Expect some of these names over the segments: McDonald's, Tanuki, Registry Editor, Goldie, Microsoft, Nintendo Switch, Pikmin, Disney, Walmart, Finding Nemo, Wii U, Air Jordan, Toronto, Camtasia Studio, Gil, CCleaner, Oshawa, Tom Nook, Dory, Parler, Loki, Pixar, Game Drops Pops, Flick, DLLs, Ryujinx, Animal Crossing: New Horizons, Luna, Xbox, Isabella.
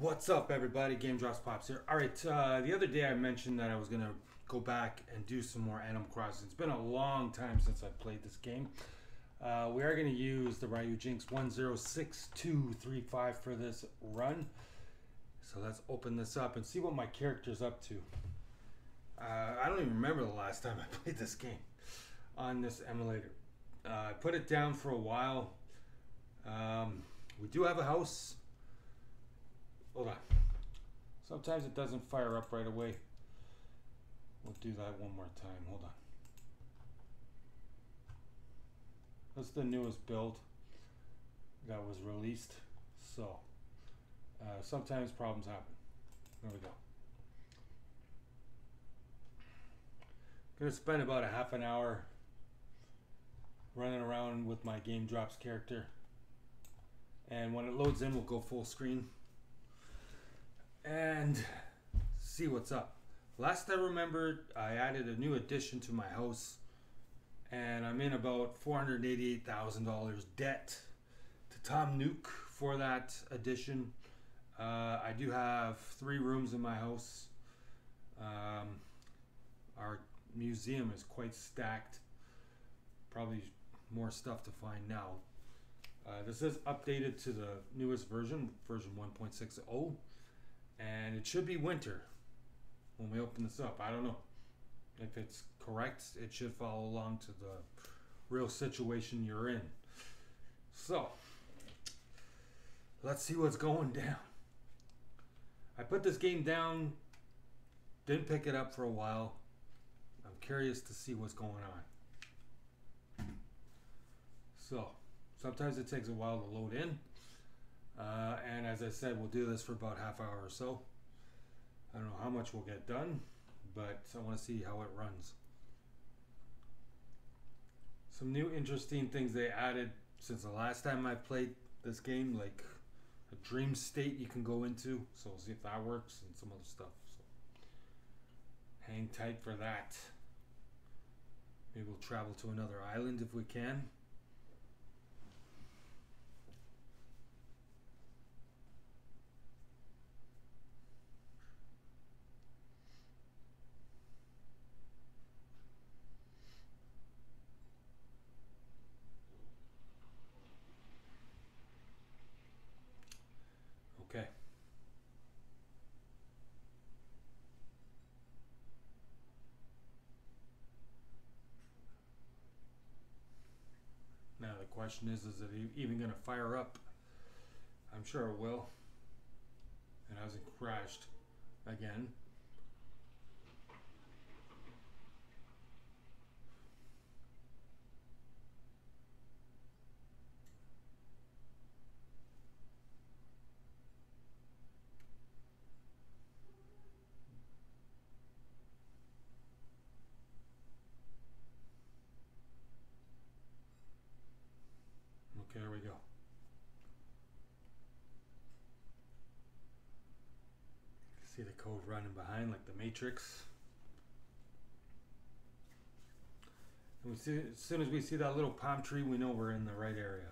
What's up, everybody? Game Drops Pops here. All right, the other day I mentioned that I was gonna go back and do some more Animal Crossing. It's been a long time since I've played this game. We are gonna use the Ryujinx 106235 for this run. So let's open this up and see what my character's up to. I don't even remember the last time I played this game on this emulator. I put it down for a while. We do have a house. Hold on. Sometimes it doesn't fire up right away. We'll do that one more time. Hold on. That's the newest build that was released. So sometimes problems happen. There we go. I'm gonna spend about a half an hour running around with my Game Drops character. And when it loads in, we'll go full screen and see what's up. Last I remembered, I added a new addition to my house and I'm in about $488,000 debt to Tom Nook for that addition. I do have 3 rooms in my house. Our museum is quite stacked. Probably more stuff to find now. This is updated to the newest version, version 1.60. And it should be winter when we open this up. I don't know if it's correct. It should follow along to the real situation you're in. So let's see what's going down. I put this game down, didn't pick it up for a while. I'm curious to see what's going on. So sometimes it takes a while to load in. And as I said, we'll do this for about half hour or so. I don't know how much we'll get done, but I want to see how it runs. Some new interesting things they added since the last time I played this game, like a dream state you can go into. So we'll see if that works and some other stuff. So hang tight for that. Maybe we'll travel to another island if we can. Okay. Now the question is it even going to fire up? I'm sure it will. It hasn't crashed again. Okay, here we go. See the code running behind like the Matrix. And we see, as soon as we see that little palm tree, we know we're in the right area.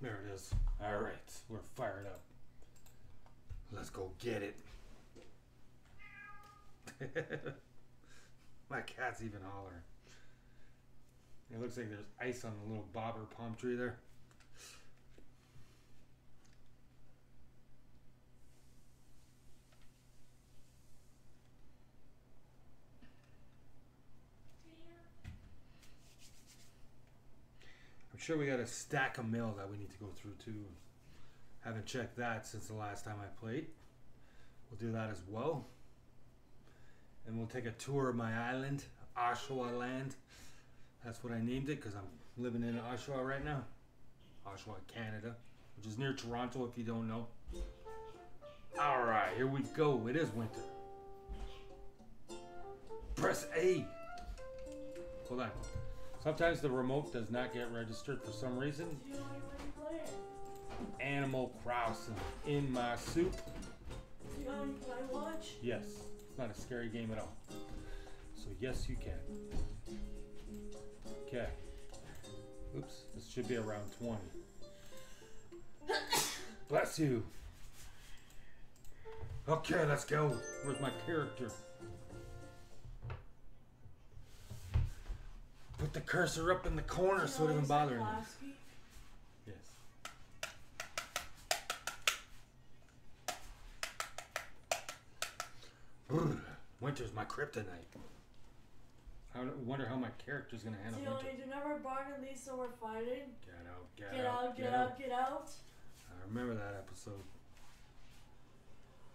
There it is. All right, we're fired up. Let's go get it. My cat's even hollering. It looks like there's ice on the little bobber palm tree there. I'm sure we got a stack of mail that we need to go through too. Haven't checked that since the last time I played. We'll do that as well. And we'll take a tour of my island, Oshawaland. That's what I named it because I'm living in Oshawa right now. Oshawa, Canada, which is near Toronto if you don't know. All right, here we go. It is winter. Press A. Hold on. Sometimes the remote does not get registered for some reason. Animal Crossing in my soup. Can I watch? Yes. It's not a scary game at all. So yes, you can. Okay. Oops, this should be around 20. Bless you. Okay, let's go. Where's my character? Put the cursor up in the corner so it doesn't bother me. Yes. Brr, winter's my kryptonite. I wonder how my character's gonna handle winter. You never bargain at least, so we're fighting. Get out, get out. I remember that episode.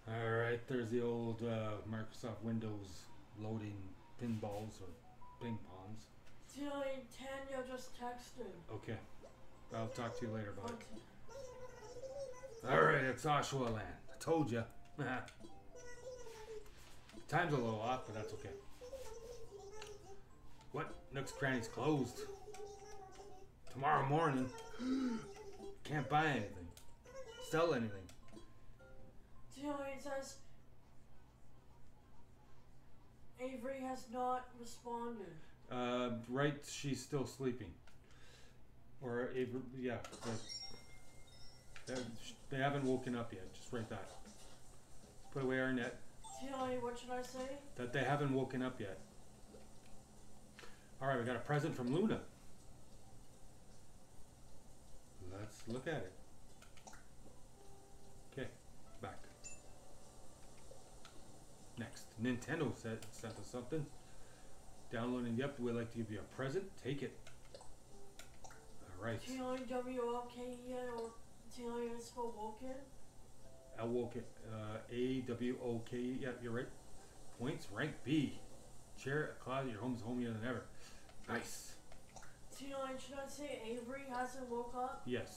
Alright, there's the old Microsoft Windows loading pinballs or ping pongs. Till 10, you'll just text him. Okay. I'll talk to you later about it. Alright, it's Oshawaland. I told ya. Time's a little off, but that's okay. What? Nook's Cranny's closed. Tomorrow morning. Can't buy anything. Sell anything. Tilly says Avery has not responded. Right, she's still sleeping. Or Avery, yeah. They haven't woken up yet, just write that. Let's put away our net. Tilly, what should I say? That they haven't woken up yet. Alright, we got a present from Luna. Let's look at it. Okay, back. Next, Nintendo sent us something. Downloading the app, we'd like to give you a present. Take it. Alright. T-I-W-O-K-E-N is for woke it? A-W-O-K-E, yeah, you're right. Points, rank B. Chair, a closet, your home's homier than ever. Nice. T-I, should I say Avery hasn't woke up? Yes.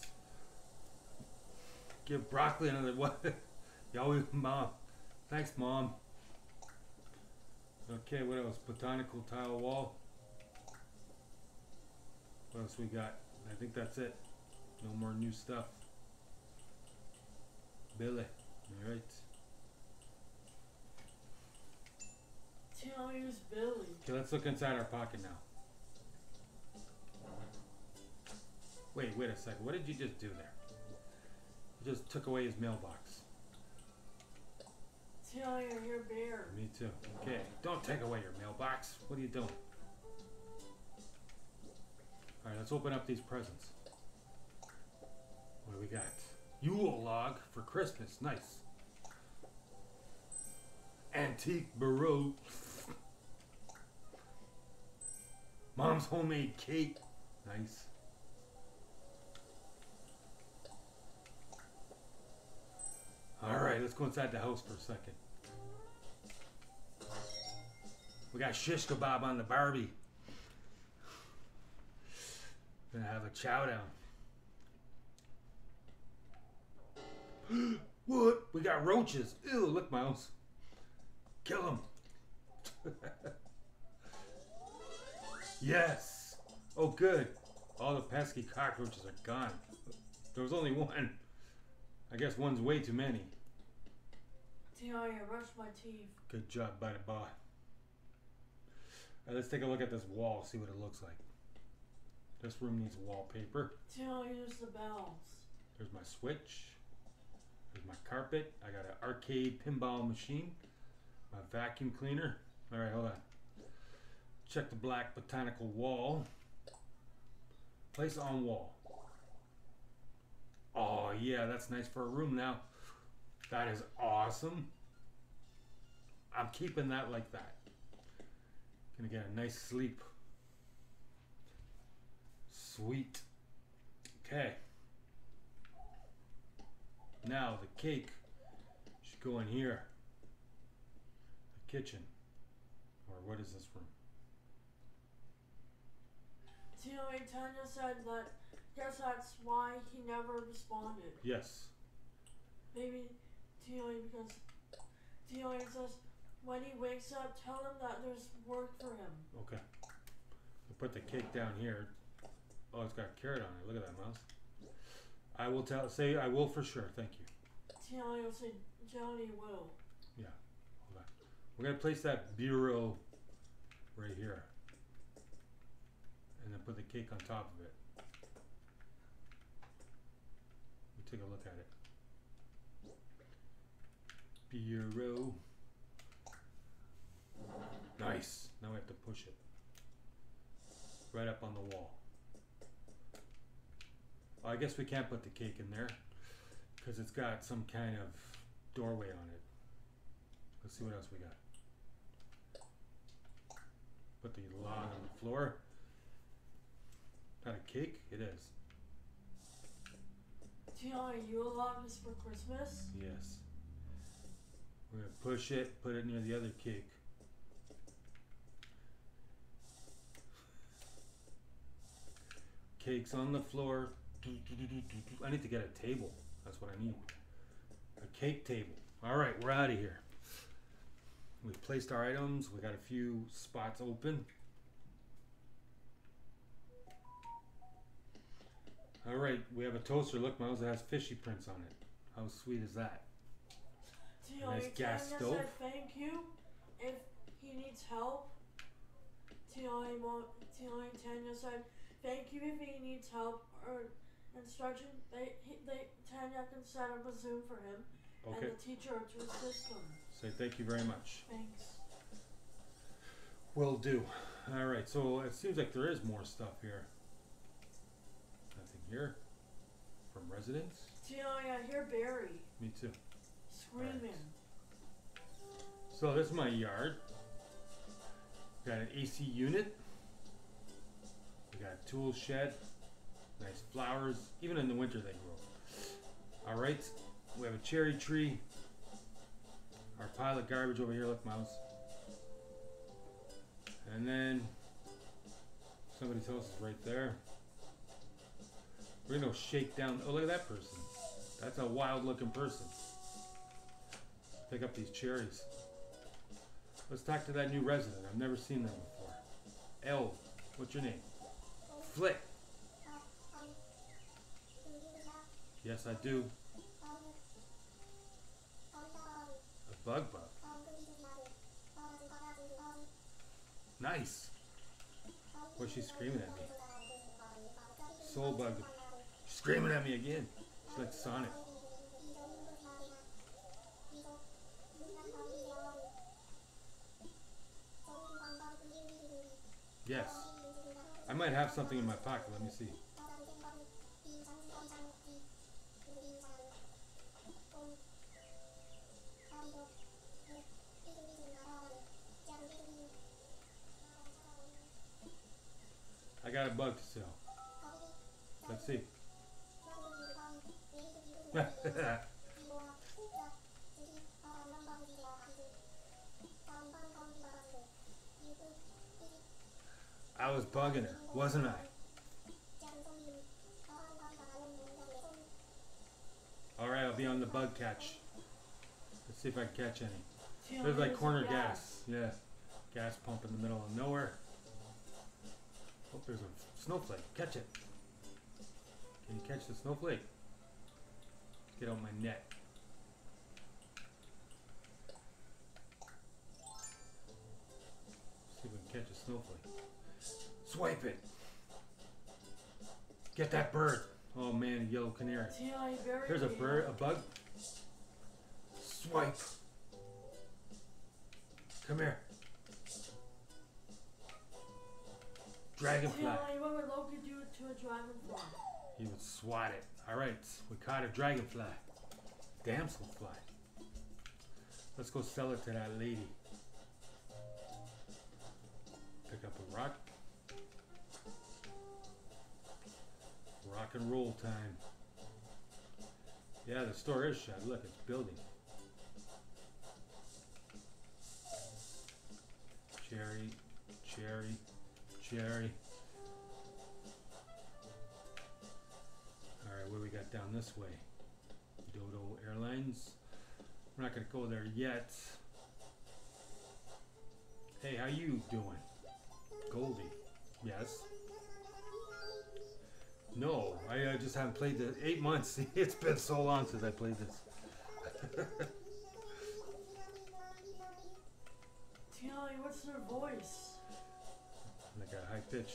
Give broccoli another what? Yo, Mom. Thanks, Mom. Okay, what else? Botanical tile wall. What else we got? I think that's it. No more new stuff. Billy. Alright. Tell me who's Billy. Okay, let's look inside our pocket now. Wait a second. What did you just do there? You just took away his mailbox. Tell you, you're bear. Me too. Okay, don't take away your mailbox. What are you doing? Alright, let's open up these presents. What do we got? Yule log for Christmas. Nice. Antique bureau. Mom's homemade cake. Nice. Alright, let's go inside the house for a second. We got shish kebab on the Barbie. Gonna have a chow down. What? We got roaches. Ew, look, Miles. Kill them. Yes. Oh, good. All the pesky cockroaches are gone. There was only one. I guess one's way too many. Tiara, brush my teeth. Good job, buddy boy. Alright, let's take a look at this wall, see what it looks like. This room needs wallpaper. Tiara, use the bells. There's my switch. There's my carpet. I got an arcade pinball machine. My vacuum cleaner. Alright, hold on. Check the black botanical wall. Place on wall. Oh yeah, that's nice for a room now. That is awesome. I'm keeping that like that. Gonna get a nice sleep. Sweet. Okay. Now the cake should go in here. The kitchen. Or what is this room? Tilly, Tanya said that, guess that's why he never responded. Yes. Maybe Tilly, because Tilly says when he wakes up, tell him that there's work for him. Okay. I'll put the cake down here. Oh, it's got a carrot on it. Look at that, Mouse. I will tell, say I will for sure. Thank you. Tilly will say Johnny will. Yeah. Hold on. We're going to place that bureau right here. And then put the cake on top of it. We'll take a look at it. Bureau. Nice. Now we have to push it right up on the wall. I guess we can't put the cake in there because it's got some kind of doorway on it. Let's see what else we got. Put the log on the floor. Not a cake? It is. Do you know what a Yule log is for Christmas? Yes. We're going to push it, put it near the other cake. Cake's on the floor. I need to get a table. That's what I need. A cake table. Alright, we're out of here. We've placed our items. We got a few spots open. Alright, we have a toaster. Look, mine has fishy prints on it. How sweet is that? Dude, nice gas stove. Said thank you. If he needs help, Tanya said thank you if he needs help or instruction. Tanya can set up a Zoom for him. Okay. And the teacher to assist him. Say thank you very much. Thanks. Will do. All right. So it seems like there is more stuff here. Nothing here from residents. I hear Barry. Me too. Screaming. Right. So this is my yard. Got an AC unit. We got a tool shed. Nice flowers. Even in the winter they grow. All right. We have a cherry tree. Our pile of garbage over here. Look, Miles. And then somebody's house is right there. We're gonna shake down. Oh, look at that person. That's a wild-looking person. Pick up these cherries. Let's talk to that new resident. I've never seen them before. Elle, what's your name? Flick. Yes, I do. A bug. Nice. Boy, she's screaming at me. Soul bug. She's screaming at me again. She's like Sonic. Yes. I might have something in my pocket. Let me see. I got a bug to sell. Let's see. I was bugging her, wasn't I? Alright, I'll be on the bug catch. Let's see if I can catch any. There's like corner gas. Yeah. Gas pump in the middle of nowhere. Oh, there's a snowflake. Catch it. Can you catch the snowflake? Get out my net. Let's see if we can catch a snowflake. Swipe it. Get that bird. Oh man, a yellow canary. There's a bird, a bug. Swipe. Come here. Dragonfly. What would Loki do to a dragonfly? He would swat it. Alright, we caught a dragonfly. Damselfly. Let's go sell it to that lady. Pick up a rock. Rock and roll time. Yeah, the store is shut. Look, it's building. Cherry, cherry, cherry. Alright, what do we got down this way? Dodo Airlines. We're not going to go there yet. Hey, how you doing? Goldie. Yes. No, I just haven't played this. 8 months. It's been so long since I played this. Tilly, what's their voice? Like a high pitch.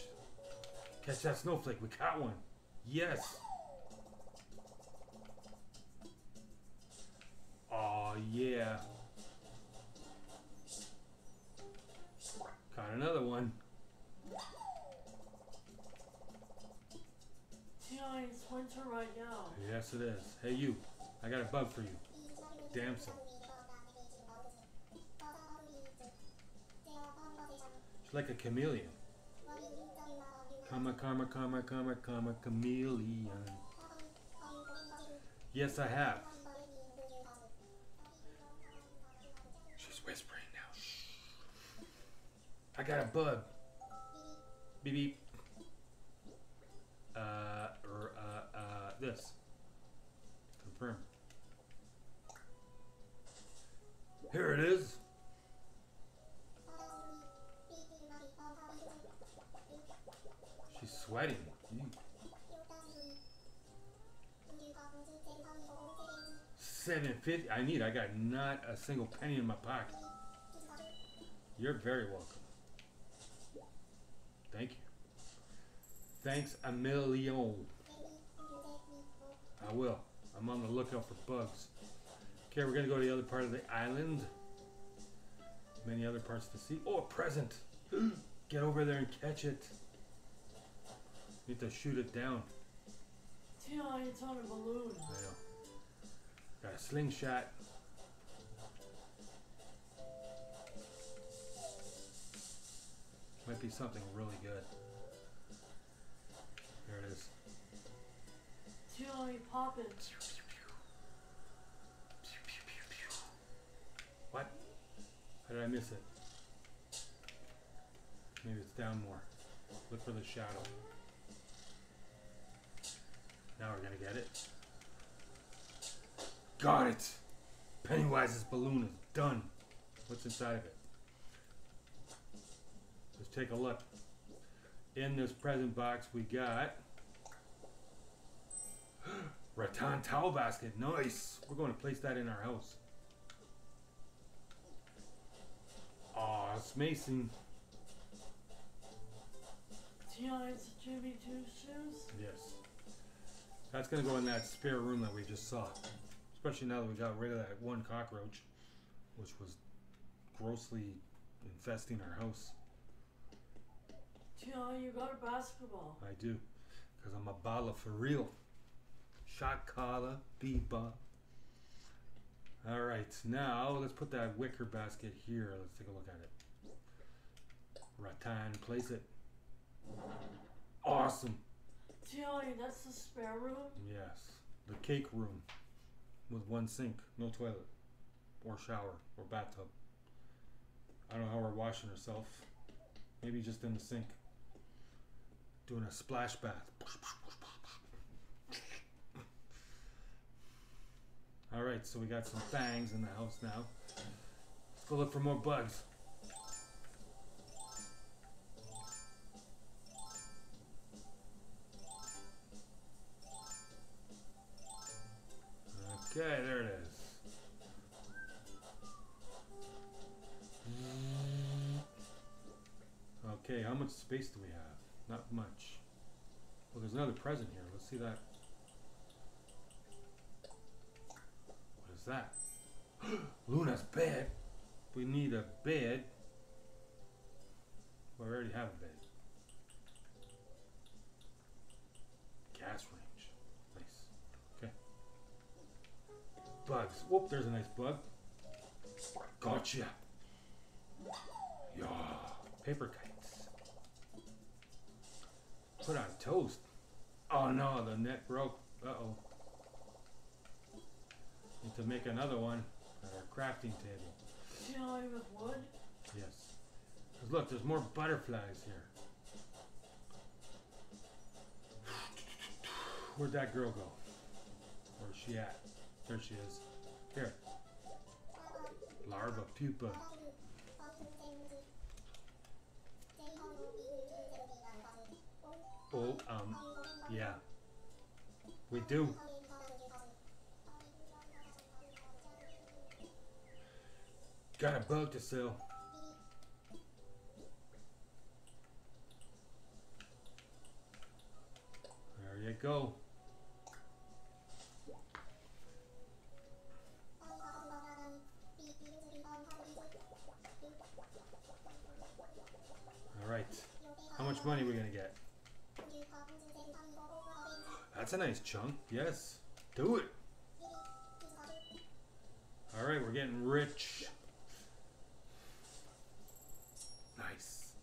Catch that snowflake. We caught one. Yes. Oh yeah. Caught another one. John, it's winter right now. Yes, it is. Hey, you. I got a bug for you. Damsel. She's like a chameleon. Chameleon. Yes, I have. She's whispering now. Shh. I got a bug. Beep beep. This. Confirm. Here it is. She's sweating. $7.50. I got not a single penny in my pocket. You're very welcome. Thank you. Thanks a million. I will. I'm on the lookout for bugs. Okay, we're gonna go to the other part of the island. Many other parts to see. Oh, a present! Get over there and catch it. Need to shoot it down. Tell it's on a balloon. Yeah. Got a slingshot. Might be something really good. There it is. Tell pop it. What? How did I miss it? Maybe it's down more. Look for the shadow. Now we're gonna get it. Got it! Pennywise's balloon is done. What's inside of it? Let's take a look. In this present box we got rattan towel basket. Nice. We're going to place that in our house. Aw, it's Mason. It's Jimmy Two Shoes? Yes. That's going to go in that spare room that we just saw. Especially now that we got rid of that one cockroach, which was grossly infesting our house. You got a basketball. I do. Because I'm a baller for real. Shot collar, beba. Alright, now let's put that wicker basket here. Let's take a look at it. Rattan, place it. Awesome. Joey, that's the spare room? Yes. The cake room. With one sink, no toilet. Or shower. Or bathtub. I don't know how we're washing ourselves. Maybe just in the sink. Doing a splash bath. Alright, so we got some fangs in the house now. Let's go look for more bugs. Okay, there it is. Okay, how much space do we have? Not much. Well, there's another present here. Let's see that. That Luna's bed. We need a bed. We already have a bed. Gas range. Nice. Okay. Bugs. Whoop, there's a nice bug. Gotcha. Yeah. Paper kites. Put on toast. Oh no, the net broke. Uh-oh. Need to make another one at our crafting table. Chilling with wood? Yes. Because look, there's more butterflies here. Where'd that girl go? Where's she at? There she is. Here. Larva, pupa. Oh, yeah. We do. Got a bug to sell. go. Alright. How much money are we going to get? That's a nice chunk. Yes. Do it. Alright, we're getting rich. Nice.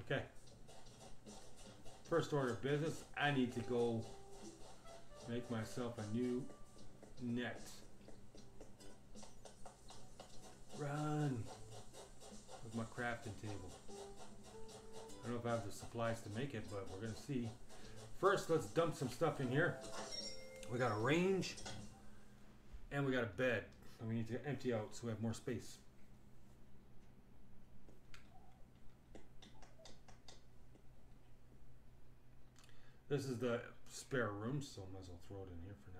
Okay. First order of business, I need to go make myself a new net. Run! With my crafting table. I don't know if I have the supplies to make it, but we're gonna see. First, let's dump some stuff in here. We got a range, and we got a bed. And we need to empty out so we have more space. This is the spare room, so I might as well throw it in here for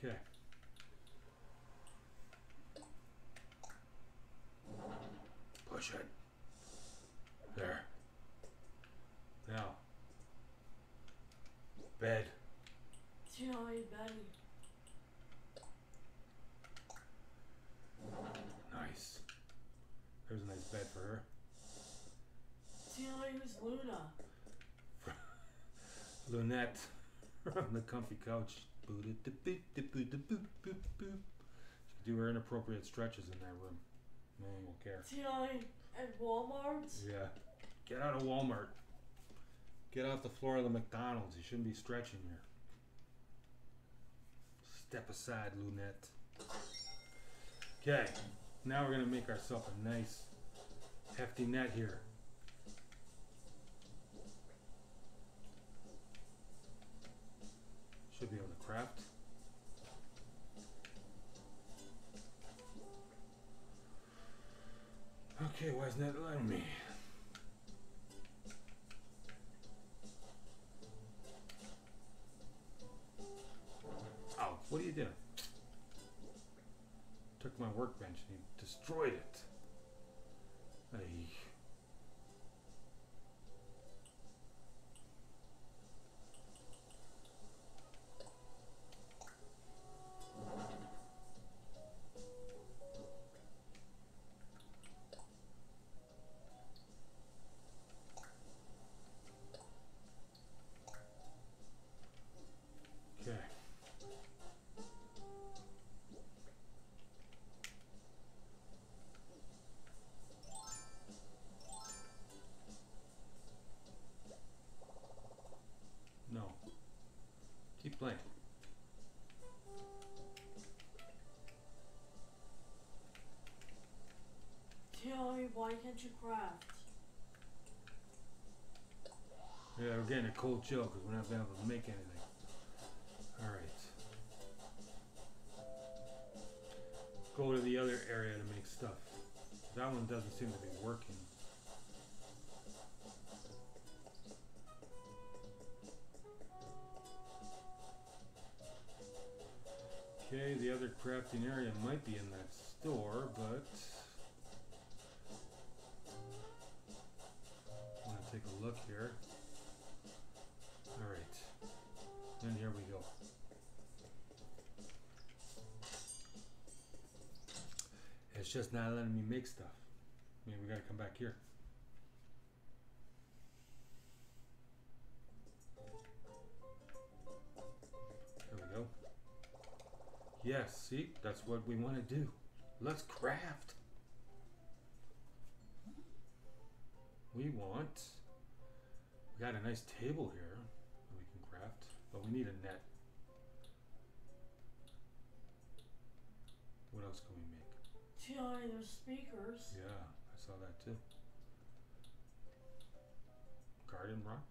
now. Okay. Push it. There. Now. Bed. Joy, buddy. Nice. There's a nice bed for her. It was Luna. Lunette from the comfy couch. She could do her inappropriate stretches in that room. No one will care. At Walmart? Yeah. Get out of Walmart. Get off the floor of the McDonald's. You shouldn't be stretching here. Step aside, Lunette. Okay. Now we're going to make ourselves a nice, hefty net here. Should be able to craft. Okay, why isn't that allowing me? Oh, what are you doing? Took my workbench and he destroyed it. Ay. Okay. No. Keep playing. Joey, why can't you craft? Yeah, we're getting a cold chill because we're not able to make anything. Alright. Go to the other area to make stuff. That one doesn't seem to be working. Okay, the other crafting area might be in that store, but I want to take a look here. Alright. And here we go. It's just not letting me make stuff. Maybe we gotta come back here. There we go. Yes, see? That's what we wanna do. Let's craft! We got a nice table here that we can craft. But we need a net. What else can we make? Yeah, there's speakers. Yeah, I saw that too. Garden rock.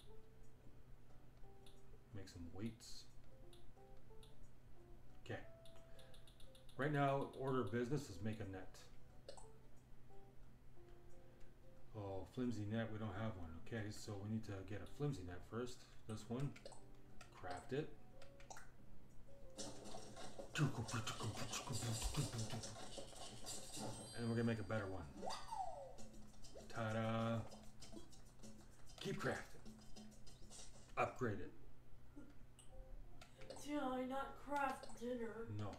Make some weights. Okay. Right now, order of business is make a net. Oh, flimsy net, we don't have one. Okay, so we need to get a flimsy net first. This one. Craft it. And we're gonna make a better one. upgrade it. Did I not craft dinner? No.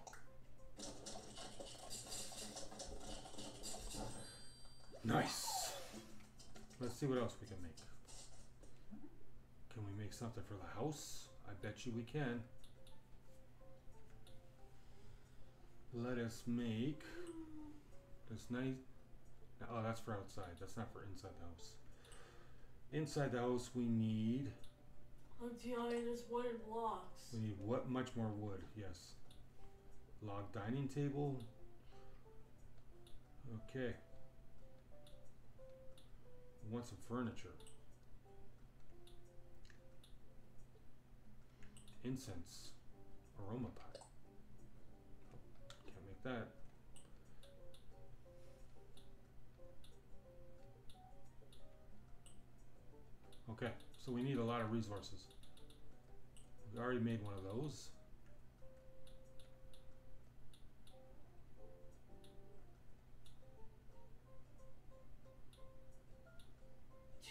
Nice. Let's see what else we can make. Can we make something for the house? I bet you we can. Let us make this nice... Oh, that's for outside. That's not for inside the house. Inside the house, we need... There's wooden blocks. We need what? Much more wood, yes. Log dining table. Okay. We want some furniture. Incense. Aroma pot. Can't make that. Okay, so we need a lot of resources. We already made one of those.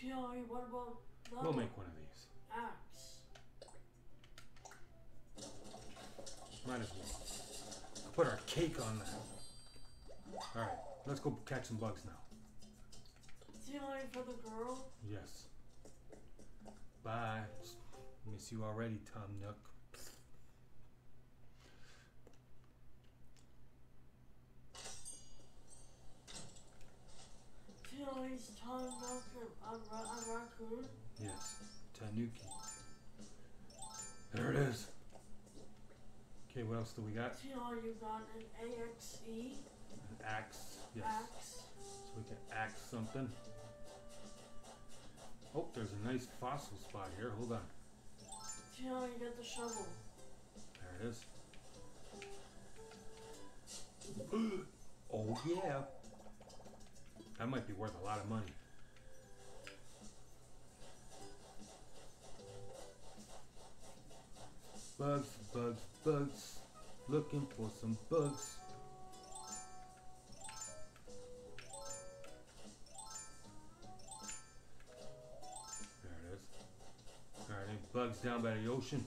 What about that? We'll make one of these. Axe. Might as well. Put our cake on that. Alright, let's go catch some bugs now. Stealing for the girl? Yes. Bye. Miss you already, Tom Nook. He's Tom Nook and a raccoon? Yes, Tanuki. There it is. Okay, what else do we got? You got an axe. An axe, yes. Axe. So we can axe something. Oh, there's a nice fossil spot here. Hold on. You know, you got the shovel. There it is. Oh, yeah. That might be worth a lot of money. Bugs, bugs, bugs. Looking for some bugs. Bugs down by the ocean.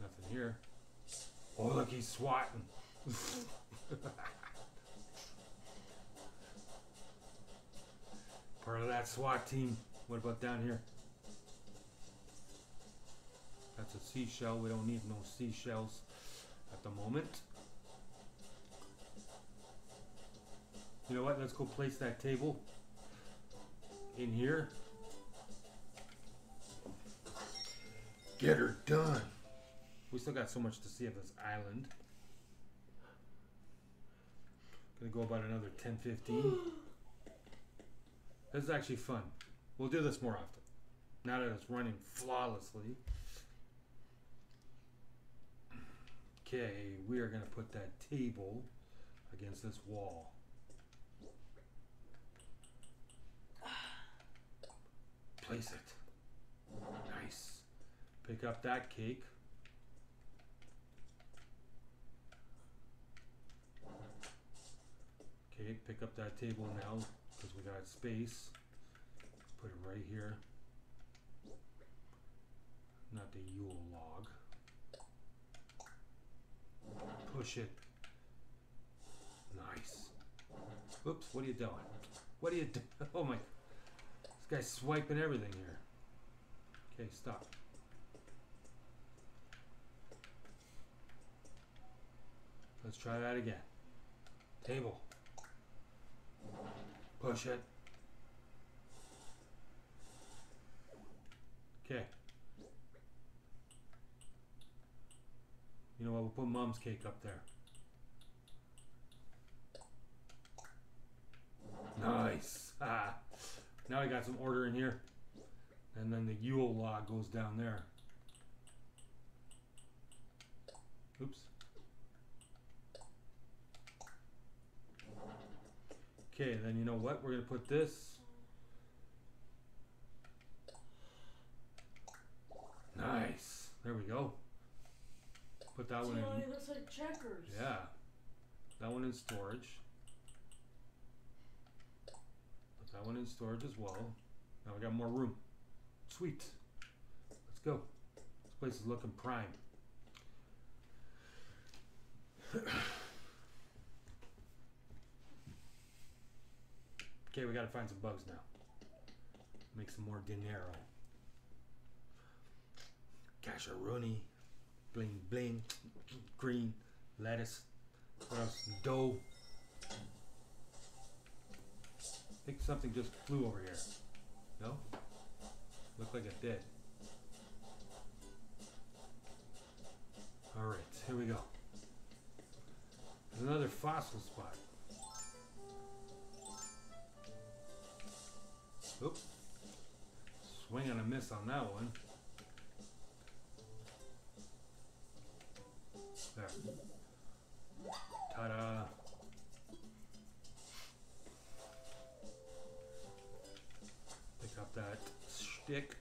Nothing here. Oh, look, he's swatting. Part of that SWAT team. What about down here? That's a seashell. We don't need no seashells at the moment. You know what? Let's go place that table in here. Get her done. We still got so much to see of this island. Gonna go about another 10-15. This is actually fun. We'll do this more often. Now that it's running flawlessly. Okay, we are gonna put that table against this wall. Place it. Nice. Pick up that cake. Okay, pick up that table now because we got space. Put it right here. Not the Yule log. Push it. Nice. Oops, what are you doing? What are you doing? Oh my. Guy's swiping everything here. Okay, stop. Let's try that again. Table. Push it. Okay. You know what? We'll put Mom's cake up there. Nice. Ah. Now I got some order in here. And then the Yule log goes down there. Oops. Okay, then you know what? We're going to put this. Nice. There we go. Put that one in. It looks like checkers. Yeah. That one in storage. That one in storage as well. Now we got more room. Sweet. Let's go. This place is looking prime. Okay, we gotta find some bugs now. Make some more dinero. Casheroni. Bling bling. Green. Lettuce. What else? Dough. I think something just flew over here. No? Looked like it did. Alright, here we go. There's another fossil spot. Oops. Swing and a miss on that one. There. Ta-da! Pick up that shtick.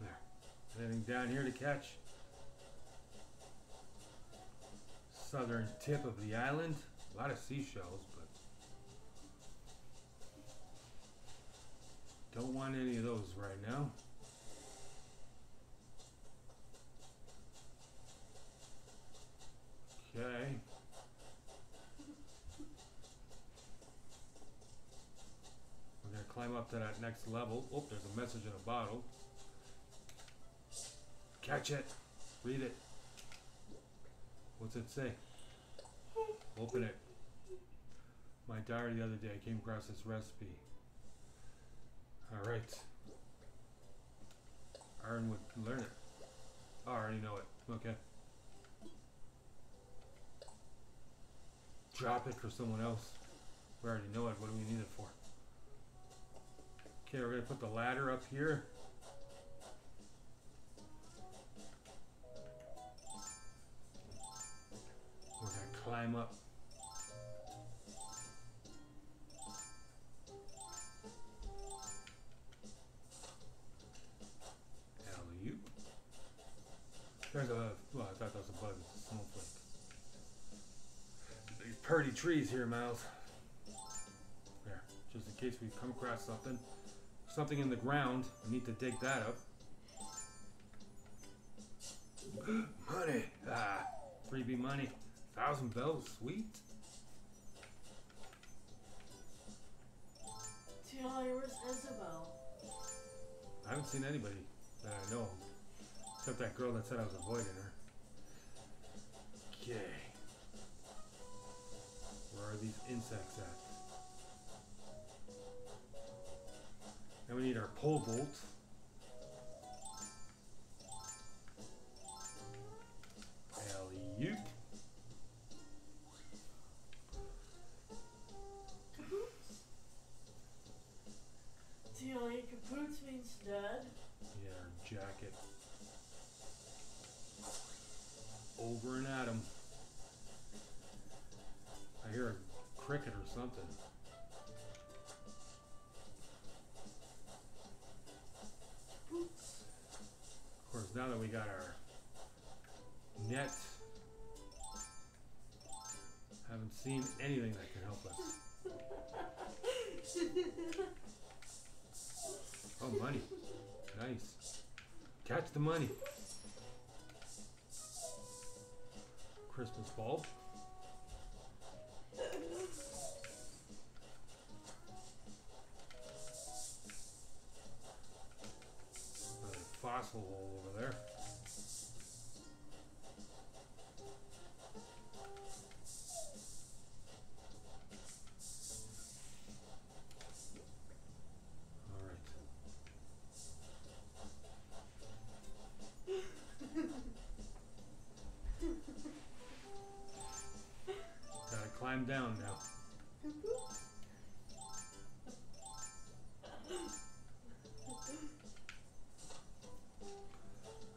There. Anything down here to catch? Southern tip of the island. A lot of seashells, but don't want any of those right now. Okay. We're gonna climb up to that next level. Oh, there's a message in a bottle. Catch it. Read it. What's it say? Open it. My diary the other day, I came across this recipe. Alright. Aaron would learn it. Oh, I already know it. Okay. Drop it for someone else. We already know it. What do we need it for? Okay, we're going to put the ladder up here. Climb up. Alley-oop. There's a, well, I thought that was a bug, it's a snowflake. These purty trees here, Miles. There, just in case we come across something. Something in the ground, we need to dig that up. Money! Ah, freebie money. 1,000 bells, sweet. Taylor, where's Isabel? I haven't seen anybody that I know, except that girl that said I was avoiding her. Okay. Where are these insects at? Now we need our pole vault. Alley-oop. Boots means dead. Yeah, jacket. Over and at him. I hear a cricket or something. Boots. Of course, now that we got our net, haven't seen anything that can help us. Oh, money. Nice. Catch the money. Christmas bulb. Another fossil hole over there. Climb down now.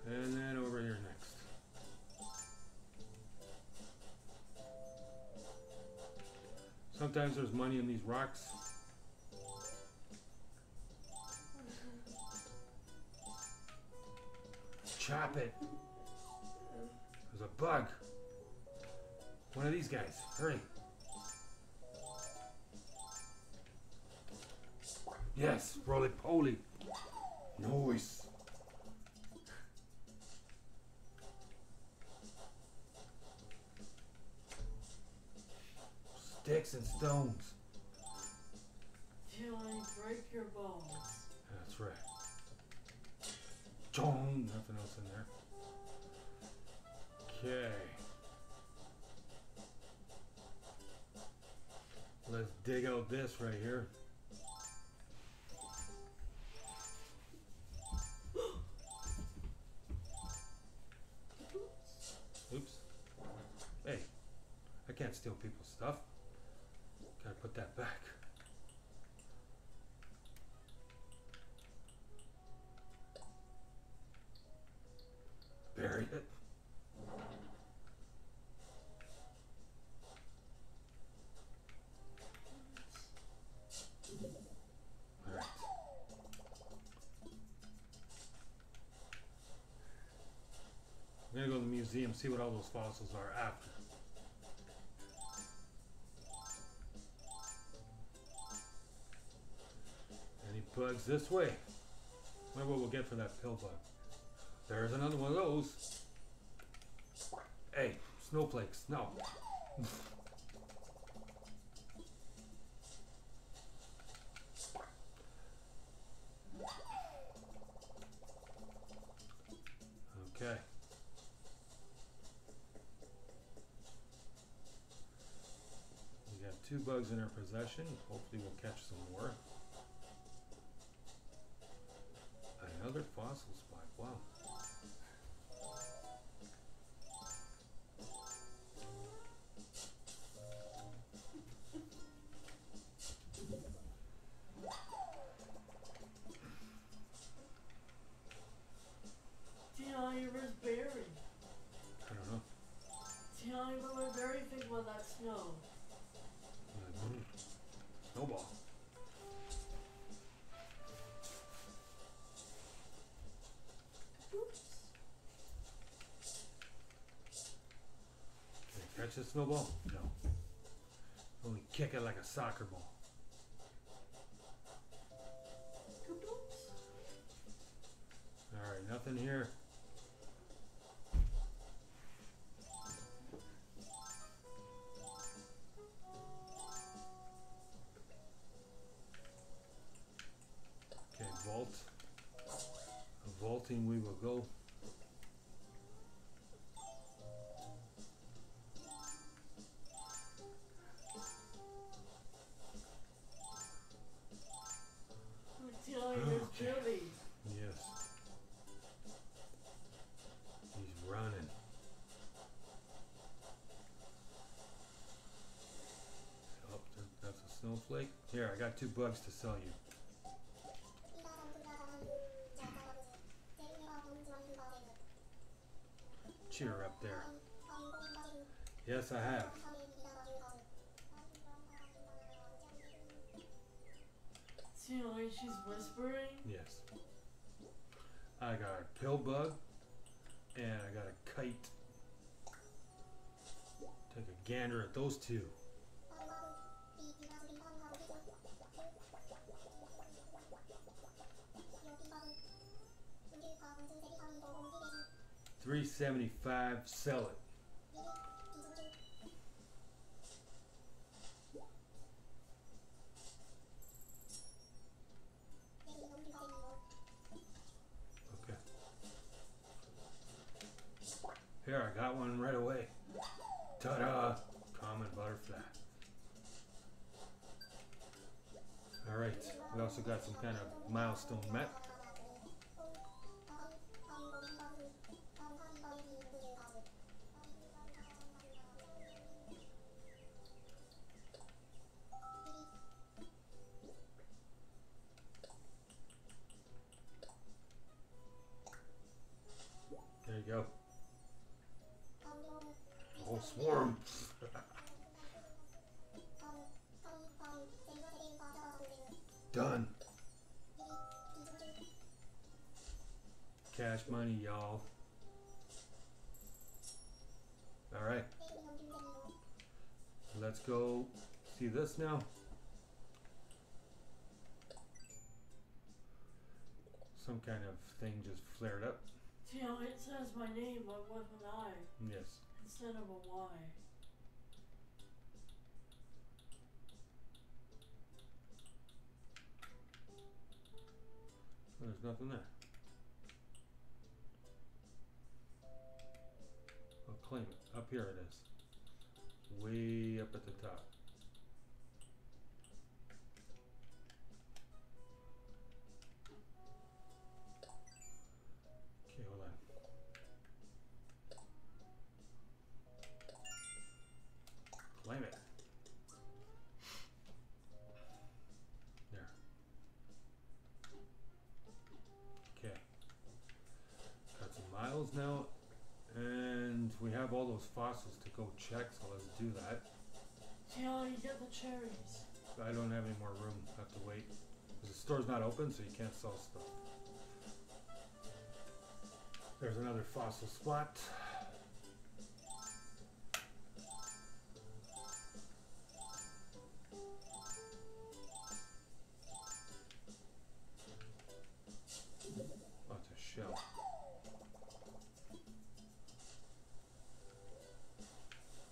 And then over here next. Sometimes there's money in these rocks. Chop it. There's a bug. One of these guys. Hurry. Yes, roly-poly. Nice. Sticks and stones. Till I break your bones. That's right. Chong. Nothing else in there. Okay. Let's dig out this right here. Oops. Hey, I can't steal people's stuff. Gotta put that back. Bury it. I'm gonna go to the museum, see what all those fossils are after. Any bugs this way? Wonder what we'll get for that pill bug. There's another one of those. Hey, snowflakes, no. Okay. We got 2 bugs in our possession. Hopefully we'll catch some more. Another fossil spot. Wow. Is buried. I don't know. Tell me where my very big one that snow. Snowball. Oops. Can I catch the snowball? No. Only kick it like a soccer ball. Oops. Alright, nothing here. Vault. Vaulting we will go. Okay. Yes. He's running. Oh, that's a snowflake. Here, I got 2 bugs to sell you. Cheer up there. Yes, I have. See the way she's whispering? Yes. I got a pill bug and I got a kite. Take a gander at those 2. $3.75, sell it. Okay. Here, I got one right away. Ta-da! Common butterfly. Alright, we also got some kind of milestone map. There you go. A whole swarm. Done. Cash money, y'all. All right. Let's go see this now. Some kind of thing just flared up. Yeah, it says my name, but with an I. Yes. Instead of a Y. There's nothing there. I'll claim it. Up here it is. Way up at the top. Okay, hold on. Claim it. There. Okay. Got some miles now. And we have all those fossils to go check, so let's do that. Yeah, you get the cherries. I don't have any more room. I have to wait. Because the store's not open, so you can't sell stuff. There's another fossil spot. Lots of shell.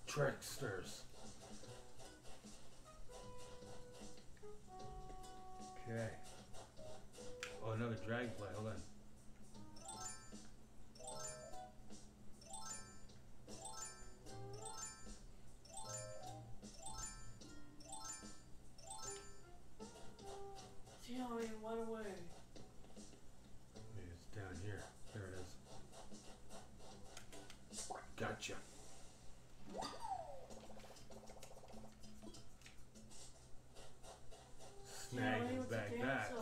Tricksters. Okay. Oh, another dragonfly. Hold on. See how he went away. Maybe it's down here. There it is. Gotcha. Snag his bag back. And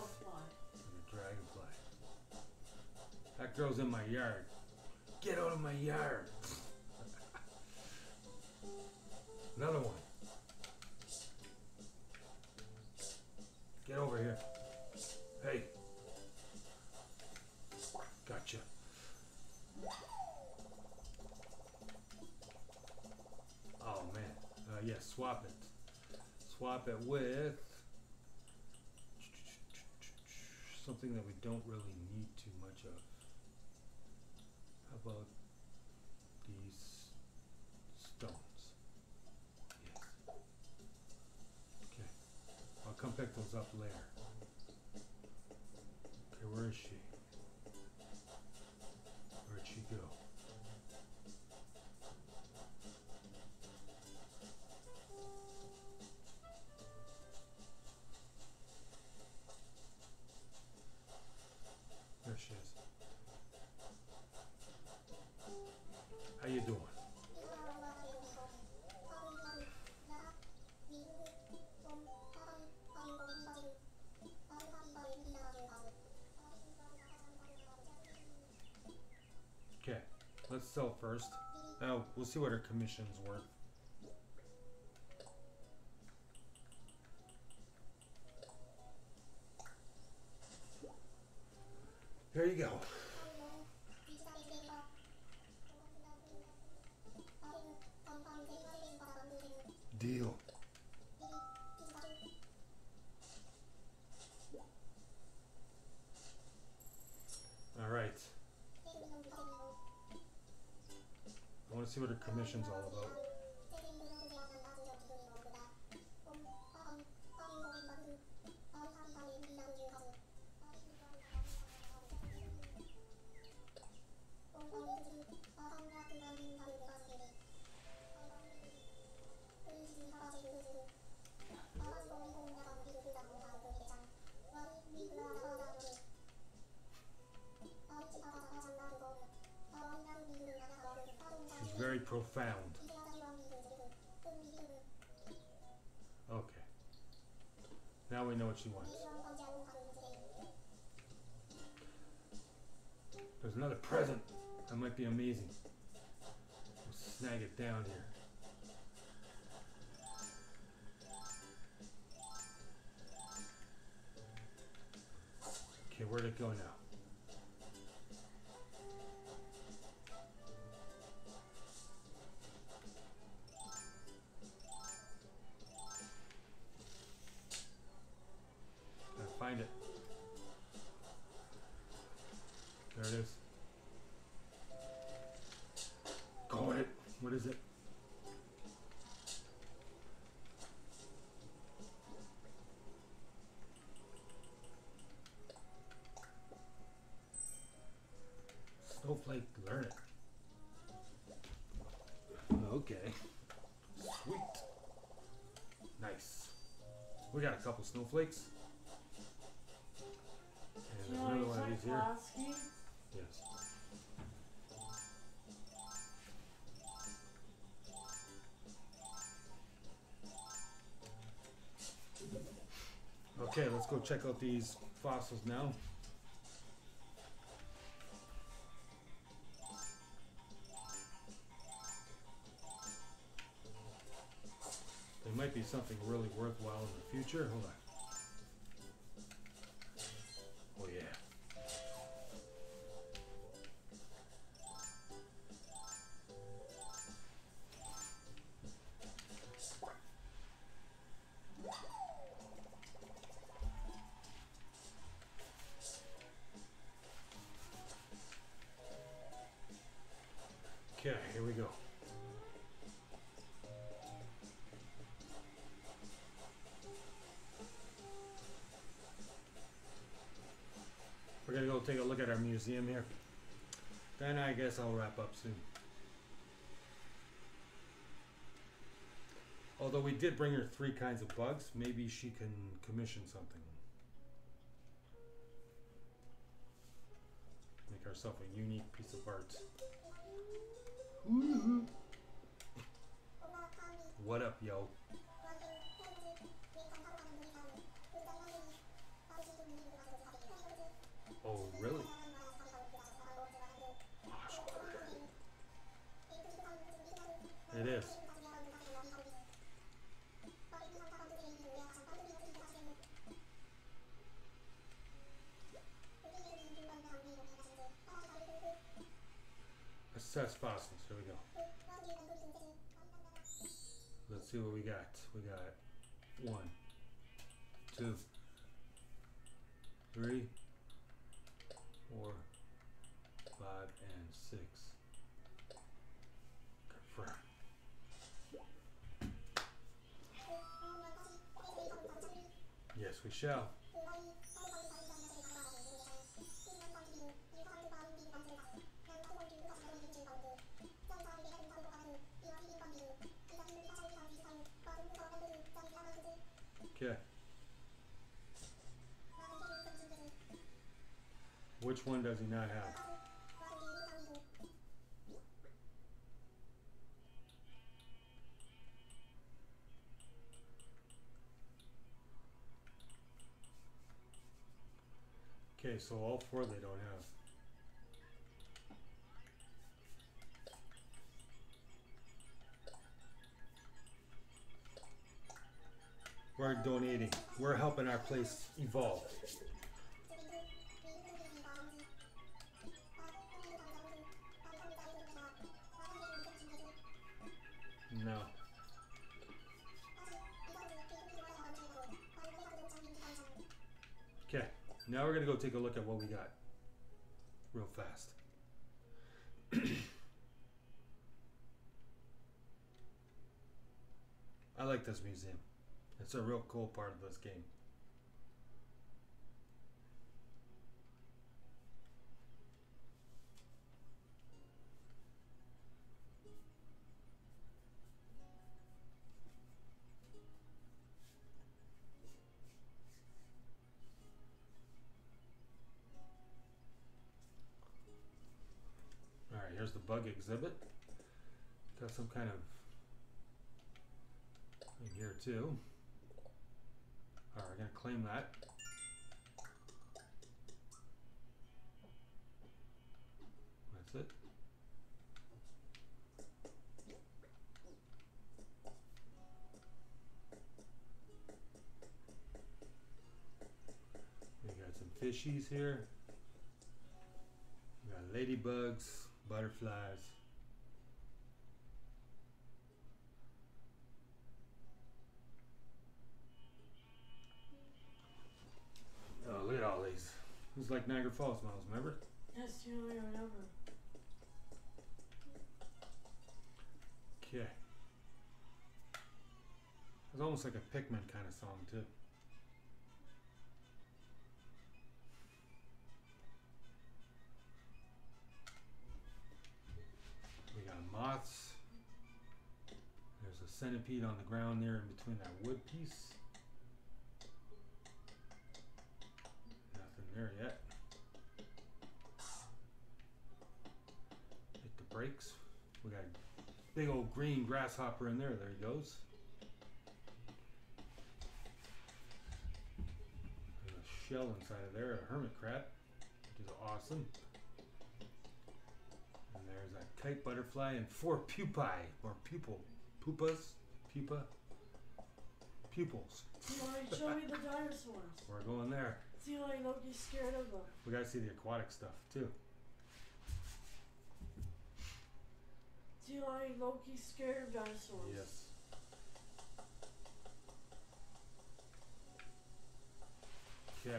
a dragonfly. That girl's in my yard. Get out of my yard. Another one. Get over here. Hey. Gotcha. Oh man. Yeah, swap it. Swap it with something that we don't really need too much of. How about these stones? Yes. Okay. I'll come pick those up later. Okay, where is she? Where'd she go? There she is. How you doing? Okay, let's sell first. Now we'll see what her commission's worth. There you go. Deal. All right. I want to see what her commission's all about. She's very profound. Okay. Now we know what she wants. There's another present. That might be amazing. We'll snag it down here. Okay, where'd it go now? find it. There it is. Caught it. What is it? Snowflake learn it. Okay. Sweet. Nice. We got a couple snowflakes. And there's another one of these here. Yes. Okay, let's go check out these fossils now. There might be something really worthwhile in the future. Hold on. Oh yeah. Okay, here we go. We're gonna go take a look at our museum here. Then I guess I'll wrap up soon. Although we did bring her 3 kinds of bugs, maybe she can commission something. Make herself a unique piece of art. Ooh. What up, yo? Oh, really? It is. Assess fossils. Here we go. Let's see what we got. We got 1, 2, 3, 4, 5, and 6. Confirm. Yes, we shall. Okay. Which one does he not have? Okay, so all 4 they don't have. We're donating. We're helping our place evolve. No. Okay, now we're gonna go take a look at what we got real fast. I like this museum. It's a real cool part of this game. Here's the bug exhibit. Got some kind of thing here too. All right, we're gonna claim that. That's it. We got some fishies here. We got ladybugs. Butterflies. It's like Niagara Falls, Miles, remember? That's the only way I remember. Okay. It's almost like a Pikmin kind of song, too. We got moths. There's a centipede on the ground there in between that wood piece. Nothing there yet. Hit the brakes. We got a big old green grasshopper in there. There he goes. Shell inside of there, a hermit crab, which is awesome. And there's a kite butterfly and four pupae, or pupils. You already showed me the dinosaurs. We're going there. See, like, don't be scared of them. We gotta see the aquatic stuff too. See, like, Loki's scared of dinosaurs. Yes. Okay.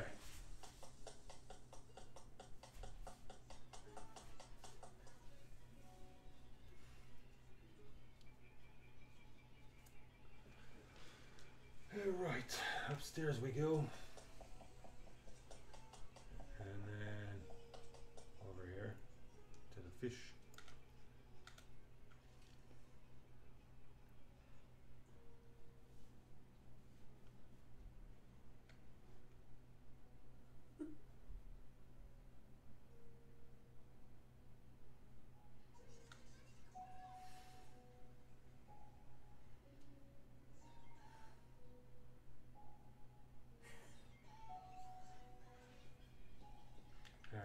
All right, upstairs we go. And then over here to the fish.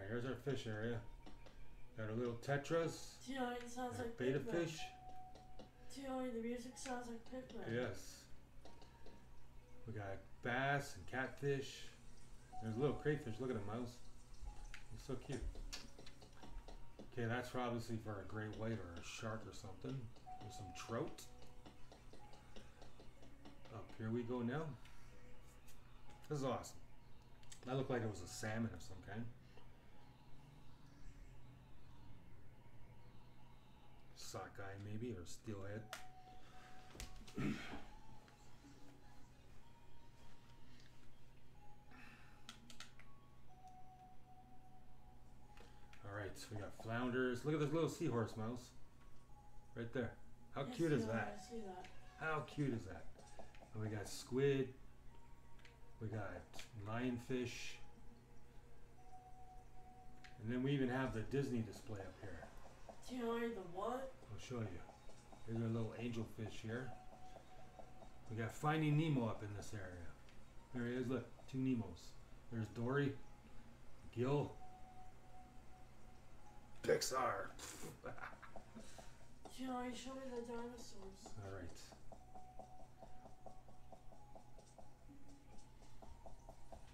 Here's our fish area. Got our little tetras. It sounds like beta Pikmin. Fish. The music sounds like Pikmin. Yes. We got bass and catfish. There's a little crayfish. Look at him, Miles. He's so cute. Okay, that's obviously for a gray white or a shark or something. There's some trout. Up here we go now. This is awesome. That looked like it was a salmon of some kind. Sockeye maybe, or steelhead. Alright, so we got flounders. Look at this little seahorse, Miles. Right there. How cute is that? I see that. How cute is that? And we got squid. We got lionfish. And then we even have the Disney display up here. Do you know the what? I'll show you. Here's our little angelfish here. We got Finding Nemo up in this area. There he is, look, two Nemos. There's Dory, Gil, Pixar. Do you know, show me the dinosaurs. Alright.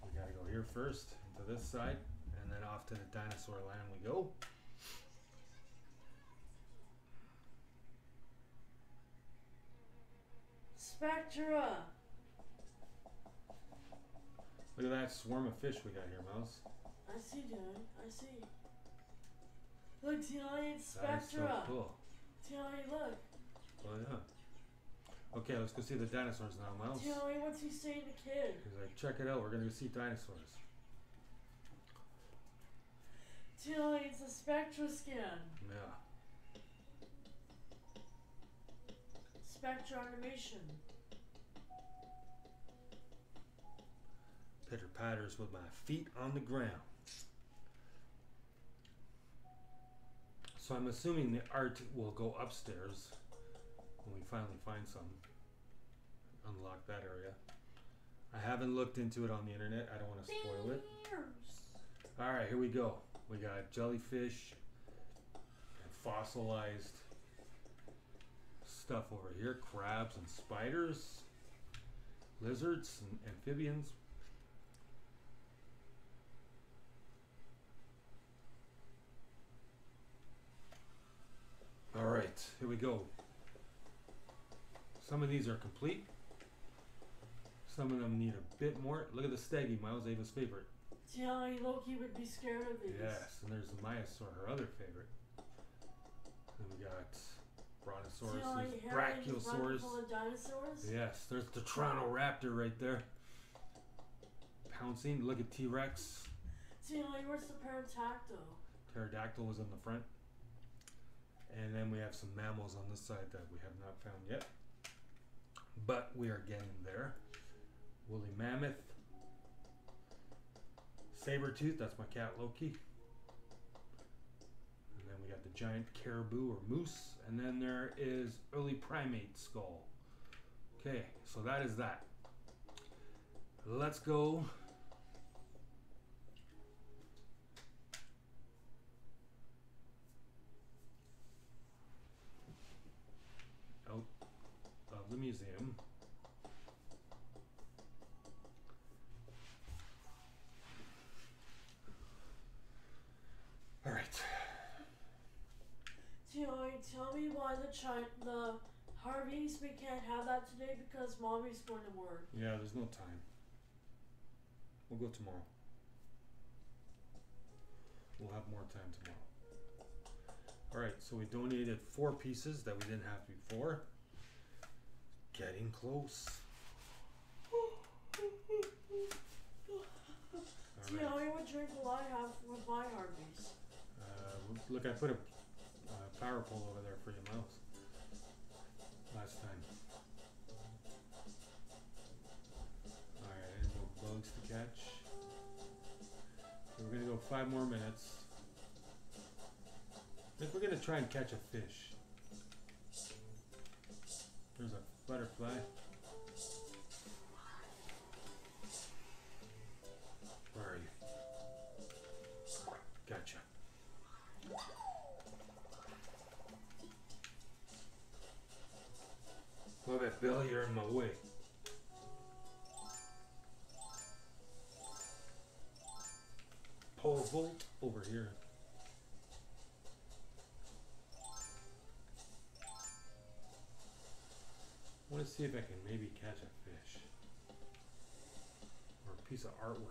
We gotta go here first, to this side, and then off to the dinosaur land we go. Spectra. Look at that swarm of fish we got here, Mouse. I see, dude. I see. Look, T9, Spectra. That's so cool. T9, look. Oh, yeah. Okay, let's go see the dinosaurs now, Mouse. T9, what's he saying to kid? He's like, check it out. We're going to go see dinosaurs. T9, it's a Spectra scan. Yeah. Spectra animation. Pitter patters with my feet on the ground. So I'm assuming the art will go upstairs when we finally find some. Unlock that area. I haven't looked into it on the internet. I don't want to spoil it. All right, here we go. We got jellyfish and fossilized stuff over here, crabs and spiders, lizards and amphibians. All right, here we go. Some of these are complete. Some of them need a bit more. Look at the Steggy, Miles Ava's favorite. See how Loki would be scared of these. Yes, and there's the Myosaur, her other favorite. Then we got Brontosaurus, Brachiosaurus. Full of dinosaurs? Yes, there's the Tyrannopter right there. Pouncing, look at T-Rex. See how where's the Pterodactyl? Pterodactyl is on the front. And then we have some mammals on this side that we have not found yet. But we are getting there. Woolly mammoth. Sabertooth, that's my cat Loki. And then we got the giant caribou or moose. And then there is early primate skull. Okay, so that is that. Let's go. Out of the museum. All right. Tell me why the Harveys, we can't have that today because Mommy's going to work. Yeah, there's no time. We'll go tomorrow. We'll have more time tomorrow. All right, so we donated 4 pieces that we didn't have before. Getting close. See, I would drink what I have with my Harveys. Look, I put a power pole over there for your mouse last time. All right, no bugs to catch. So we're gonna go 5 more minutes. I think we're gonna try and catch a fish. There's a butterfly. Where are you? Gotcha. Love it, Bill, you're in my way. Pole vault over here. I want to see if I can maybe catch a fish or a piece of artwork.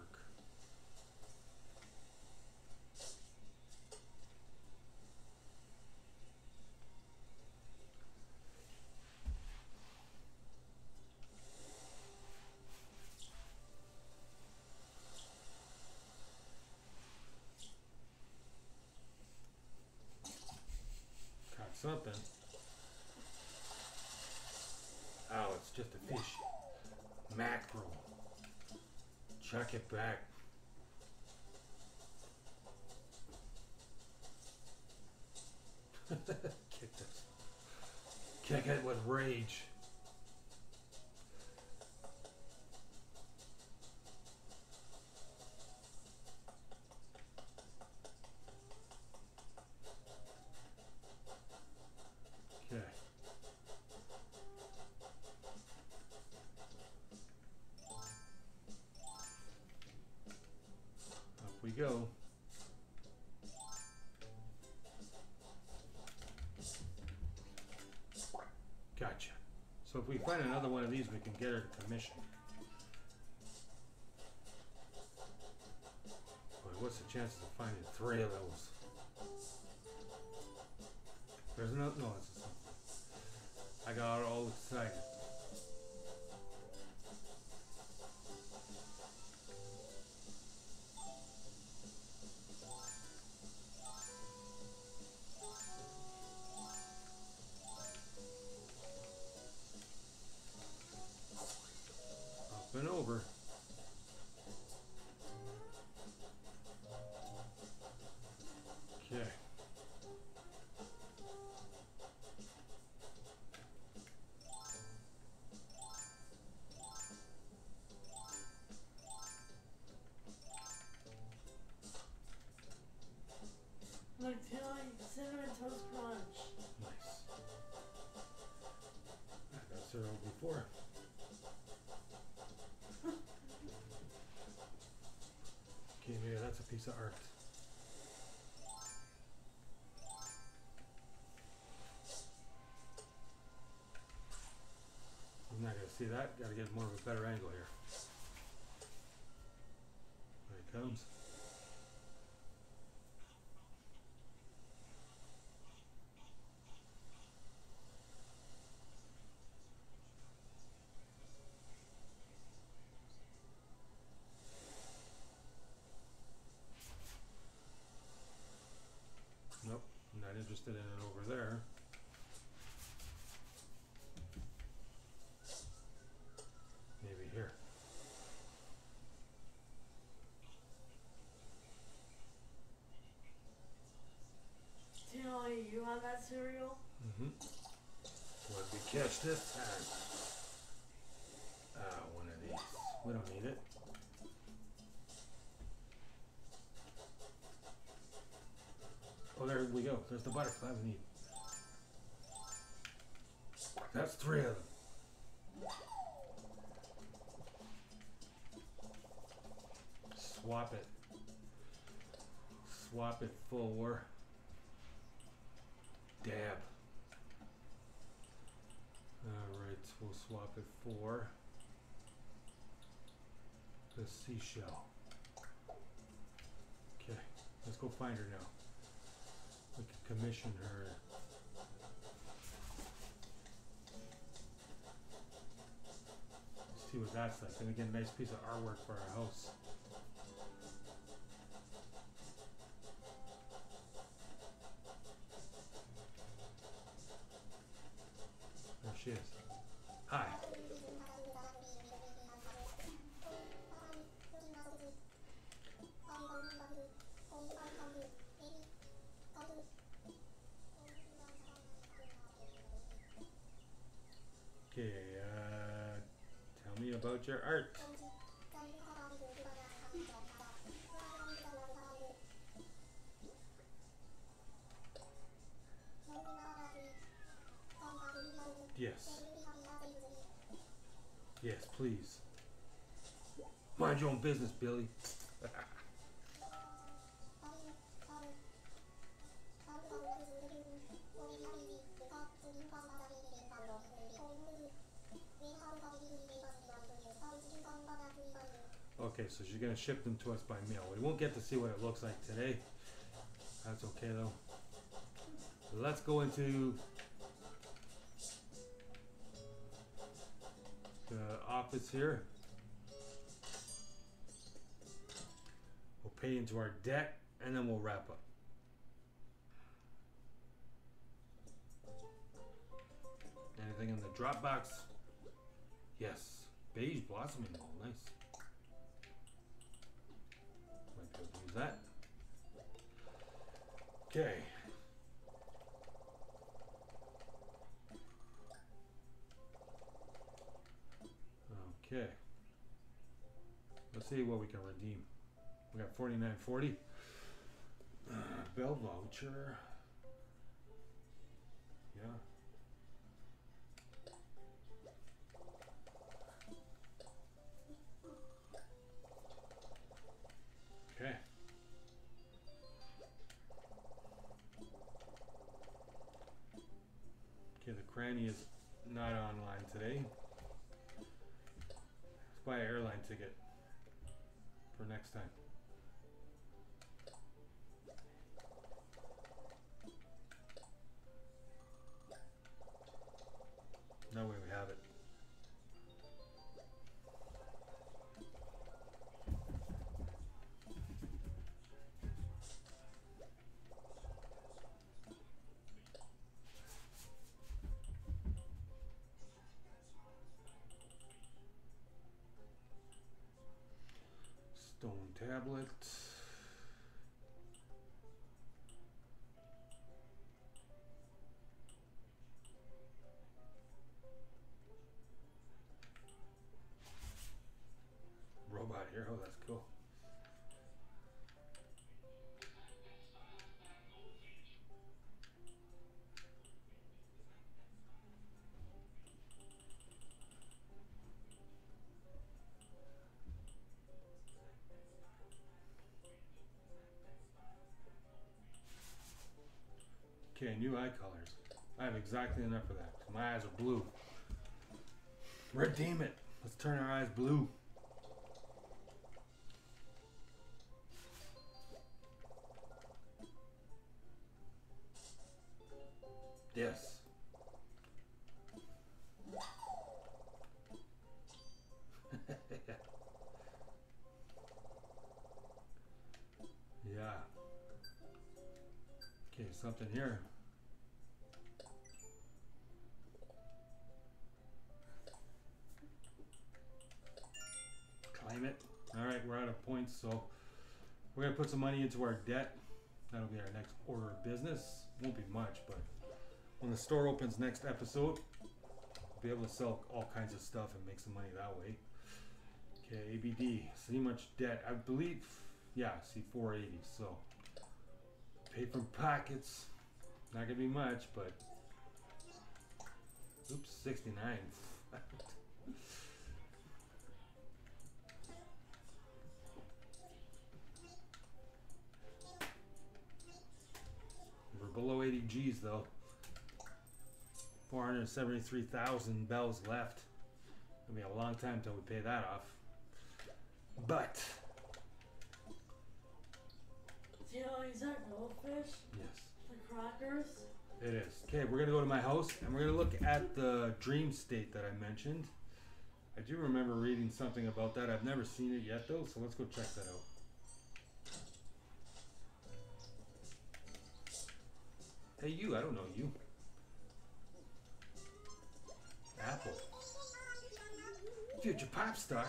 Caught something. Oh, it's just a fish. Mackerel. Chuck it back. Kick this. Kick it with rage. Okay. We go. Gotcha. So if we find another one of these, we can get her to commission. Boy, what's the chances of finding 3 of those? There's another. No, it's something. I got all excited. Been over. Okay. Look, cinnamon toast crunch. Nice. I got cereal before. Okay, maybe that's a piece of art. I'm not gonna see that. Gotta get more of a better angle here. Like comes. Nope, I'm not interested in it over there. Maybe here. Do only you have that cereal? Mm-hmm. What did we catch this time? Ah, one of these. We don't need it. Oh, there we go. There's the butterfly we need. That's three of them. Swap it. Swap it for... dab. Alright, we'll swap it for... the seashell. Okay, let's go find her now. We can commission her. Let's see what that's like. And again, nice piece of artwork for our house. There she is. Hi. Okay, tell me about your art. Yes. Yes, please. Mind your own business, Billy. Okay, so she's gonna ship them to us by mail. We won't get to see what it looks like today. That's okay though. Let's go into the office here. We'll pay into our debt and then we'll wrap up. Anything in the Dropbox? Yes. Beige blossoming ball, nice. Might be able to use that. Okay. Okay. Let's see what we can redeem. We got $49.40. Bell voucher. Yeah. Okay. Okay, the cranny is not online today. Let's buy an airline ticket for next time. No way we have it. Tablet. Robot here. Oh, that's cool. Okay, new eye colors. I have exactly enough of that. My eyes are blue. Redeem it. Let's turn our eyes blue. something here. Climb it. All right, we're out of points, so we're gonna put some money into our debt. That'll be our next order of business. Won't be much, but when the store opens next episode, we'll be able to sell all kinds of stuff and make some money that way. Okay, ABD, see much debt, I believe, yeah, see 480, so pay from pockets, not gonna be much, but, oops, 69. We're below 80 G's though, 473,000 bells left, it'll be a long time till we pay that off. But do you know, is that goldfish? Yes. The crockers? It is. Okay, we're gonna go to my house and we're gonna look at the dream state that I mentioned. I do remember reading something about that. I've never seen it yet though, so let's go check that out. Hey you, I don't know you. Apple. Future pop star.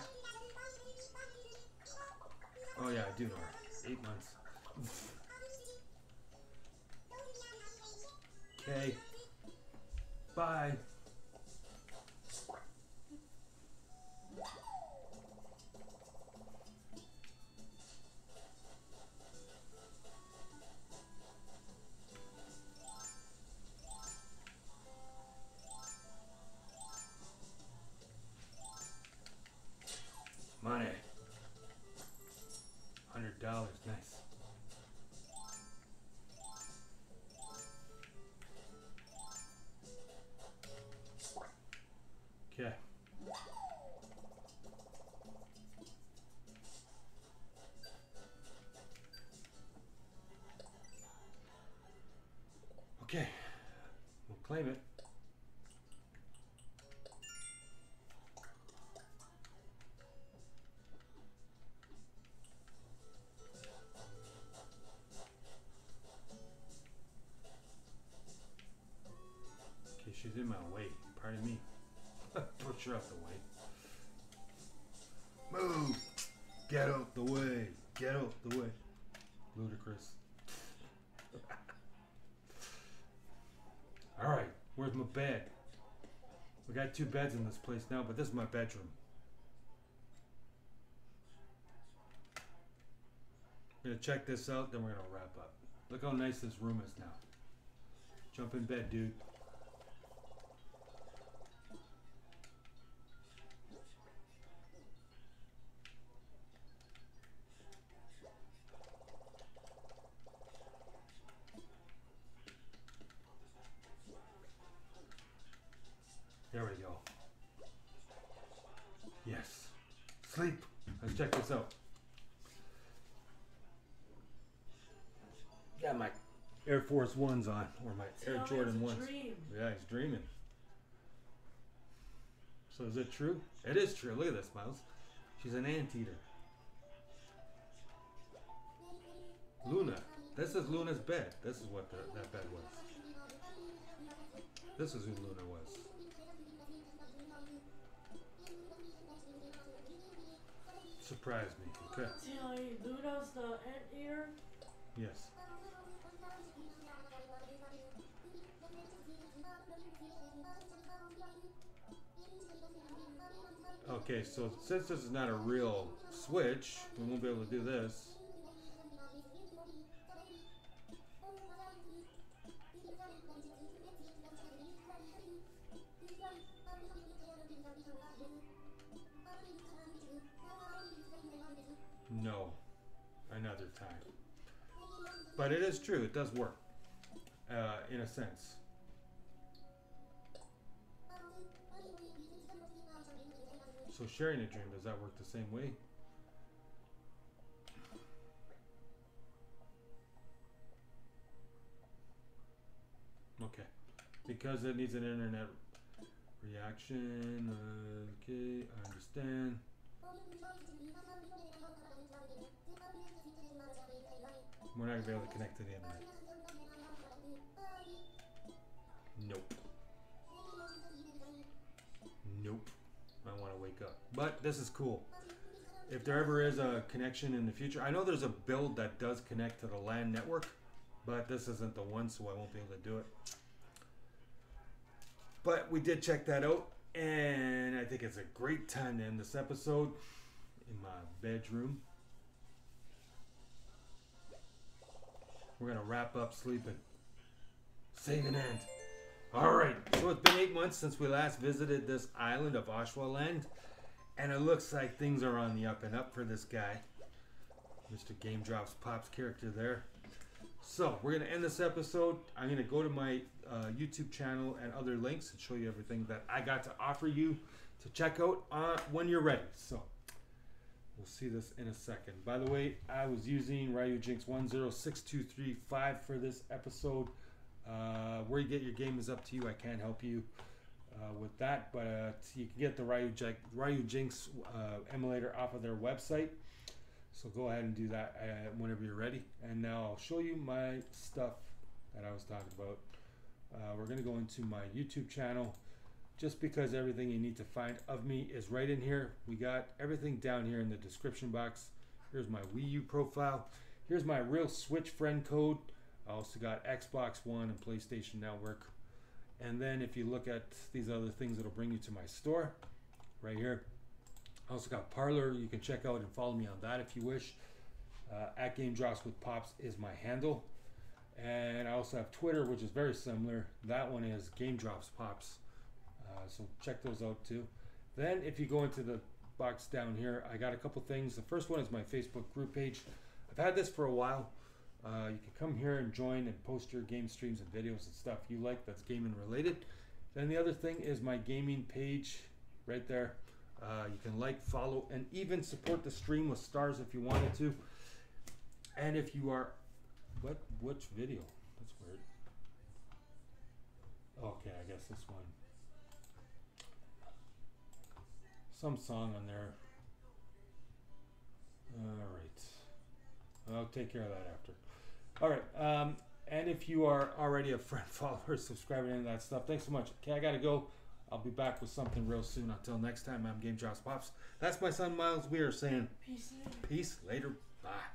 Oh yeah, I do know her. 8 months. Okay. Bye. Money. $100, nice. Okay. Okay, we'll claim it. She's in my way. Pardon me. Push her out the way. Move! Get out the way! Get out the way! Ludicrous. Alright, where's my bed? We got 2 beds in this place now, but this is my bedroom. We're gonna check this out, then we're gonna wrap up. Look how nice this room is now. Jump in bed, dude. There we go. Yes. Sleep. Let's check this out. Got my Air Force Ones on, or my Air Jordan Ones. Yeah, he's dreaming. So is it true? It is true. Look at this, Miles. She's an anteater. Luna. This is Luna's bed. This is what that bed was. This is who Luna was. Surprise me, okay. Luna's the anteater? Yes. Okay, so since this is not a real switch, we won't be able to do this. No, another time. But it is true, it does work, in a sense. So sharing a dream, does that work the same way? Okay, because it needs an internet reaction, okay, I understand. We're not going to be able to connect to the internet. Nope. Nope. I want to wake up. But this is cool. If there ever is a connection in the future, I know there's a build that does connect to the LAN network, but this isn't the one, so I won't be able to do it. But we did check that out, and I think it's a great time to end this episode in my bedroom. We're going to wrap up sleeping. Save an end. Alright, so it's been 8 months since we last visited this island of Oshawaland, and it looks like things are on the up and up for this guy. Mr. Game Drops Pops character there. So, we're going to end this episode. I'm going to go to my YouTube channel and other links and show you everything that I got to offer you to check out when you're ready. So, we'll see this in a second. By the way, I was using Ryujinx 106235 for this episode. Where you get your game is up to you. I can't help you with that, but you can get the Ryujinx emulator off of their website. So go ahead and do that whenever you're ready. And now I'll show you my stuff that I was talking about. We're going to go into my YouTube channel just because everything you need to find of me is right in here. We got everything down here in the description box. Here's my Wii U profile. Here's my real Switch friend code. I also got Xbox One and PlayStation Network. And then if you look at these other things, it'll bring you to my store right here. I also got Parler. You can check out and follow me on that if you wish. At Game Drops with Pops is my handle. And I also have Twitter, which is very similar. That one is Game Drops Pops. So check those out too. Then if you go into the box down here, I got a couple things. The first one is my Facebook group page. I've had this for a while. You can come here and join and post your game streams and videos and stuff you like that's gaming related. Then the other thing is my gaming page right there. You can like, follow, and even support the stream with stars if you wanted to. And if you are... What? Which video? That's weird. Okay, I guess this one. Some song on there. Alright. I'll take care of that after. Alright, and if you are already a friend, follower, subscriber, any of that stuff, thanks so much. Okay, I gotta go. I'll be back with something real soon. Until next time, I'm Game Drops Pops. That's my son Miles. We are saying peace later. Bye.